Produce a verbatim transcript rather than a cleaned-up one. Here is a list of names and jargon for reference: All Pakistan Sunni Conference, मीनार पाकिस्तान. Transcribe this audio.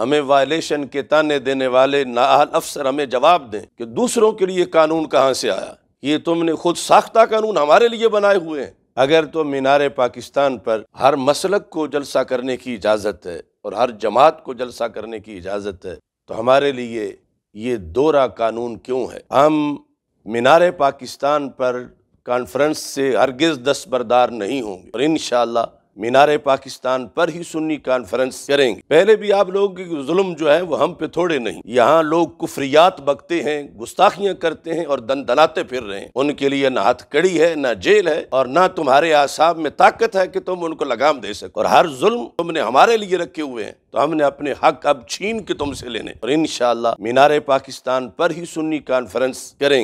हमें वायलेशन के ताने देने वाले नाअहल अफसर हमें जवाब दें कि दूसरों के लिए कानून कहाँ से आया, ये तुमने खुद साख्ता कानून हमारे लिए बनाए हुए हैं। अगर तो मीनार पाकिस्तान पर हर मसलक को जलसा करने की इजाज़त है और हर जमात को जलसा करने की इजाज़त है, तो हमारे लिए ये दोरा कानून क्यों है? हम मीनार पाकिस्तान पर कॉन्फ्रेंस से हरगिज़ दस्तबरदार नहीं होंगे और इंशाअल्लाह मीनार पाकिस्तान पर ही सुन्नी कॉन्फ्रेंस करेंगे। पहले भी आप लोगों की जुल्म जो है वो हम पे थोड़े नहीं, यहाँ लोग कुफरियात बकते हैं, गुस्ताखियाँ करते हैं और दंदनाते फिर रहे हैं। उनके लिए ना हाथ कड़ी है, ना जेल है और ना तुम्हारे आसाब में ताकत है कि तुम उनको लगाम दे सको। और हर जुल्म तुमने हमारे लिए रखे हुए हैं, तो हमने अपने हक अब छीन के तुमसे लेने। और इंशाअल्लाह मीनार पाकिस्तान पर ही सुन्नी कॉन्फ्रेंस करेंगे।